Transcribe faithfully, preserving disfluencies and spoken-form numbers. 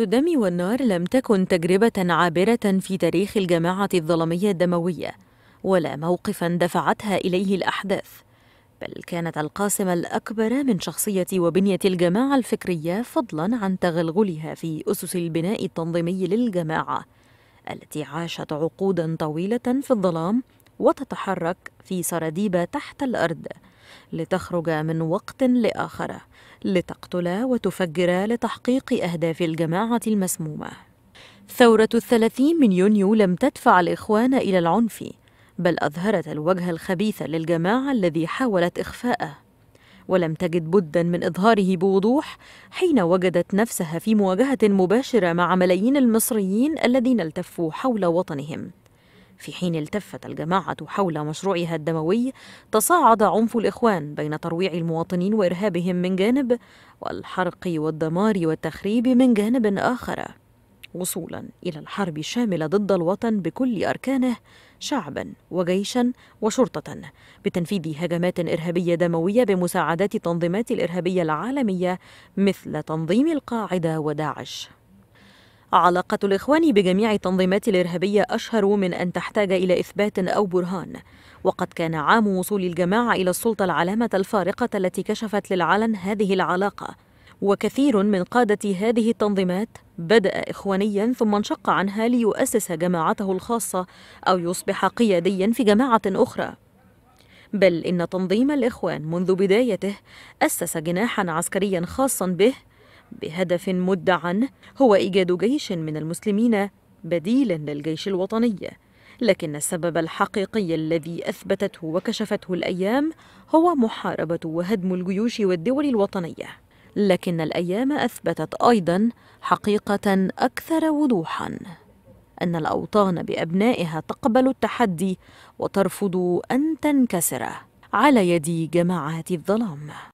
الدم والنار لم تكن تجربة عابرة في تاريخ الجماعة الظلمية الدموية، ولا موقفاً دفعتها إليه الأحداث، بل كانت القاسم الأكبر من شخصية وبنية الجماعة الفكرية، فضلاً عن تغلغلها في أسس البناء التنظيمي للجماعة التي عاشت عقوداً طويلة في الظلام وتتحرك في سراديب تحت الأرض لتخرج من وقت لآخر لتقتل وتفجر لتحقيق أهداف الجماعة المسمومة. ثورة الثلاثين من يونيو لم تدفع الإخوان إلى العنف، بل أظهرت الوجه الخبيث للجماعة الذي حاولت إخفاءه، ولم تجد بداً من إظهاره بوضوح حين وجدت نفسها في مواجهة مباشرة مع ملايين المصريين الذين التفوا حول وطنهم. في حين التفت الجماعة حول مشروعها الدموي، تصاعد عنف الإخوان بين ترويع المواطنين وإرهابهم من جانب، والحرق والدمار والتخريب من جانب آخر، وصولاً إلى الحرب الشاملة ضد الوطن بكل أركانه، شعباً وجيشاً وشرطة، بتنفيذ هجمات إرهابية دموية بمساعدات تنظيمات الإرهابية العالمية مثل تنظيم القاعدة وداعش. علاقة الإخوان بجميع التنظيمات الإرهابية أشهر من أن تحتاج إلى إثبات أو برهان، وقد كان عام وصول الجماعة إلى السلطة العلامة الفارقة التي كشفت للعلن هذه العلاقة، وكثير من قادة هذه التنظيمات بدأ إخوانياً ثم انشق عنها ليؤسس جماعته الخاصة أو يصبح قيادياً في جماعة أخرى. بل إن تنظيم الإخوان منذ بدايته أسس جناحاً عسكرياً خاصاً به بهدف مدعى هو إيجاد جيش من المسلمين بديلاً للجيش الوطني، لكن السبب الحقيقي الذي أثبتته وكشفته الأيام هو محاربة وهدم الجيوش والدول الوطنية. لكن الأيام أثبتت أيضاً حقيقة أكثر وضوحاً، أن الأوطان بأبنائها تقبل التحدي وترفض أن تنكسر على يد جماعات الظلام.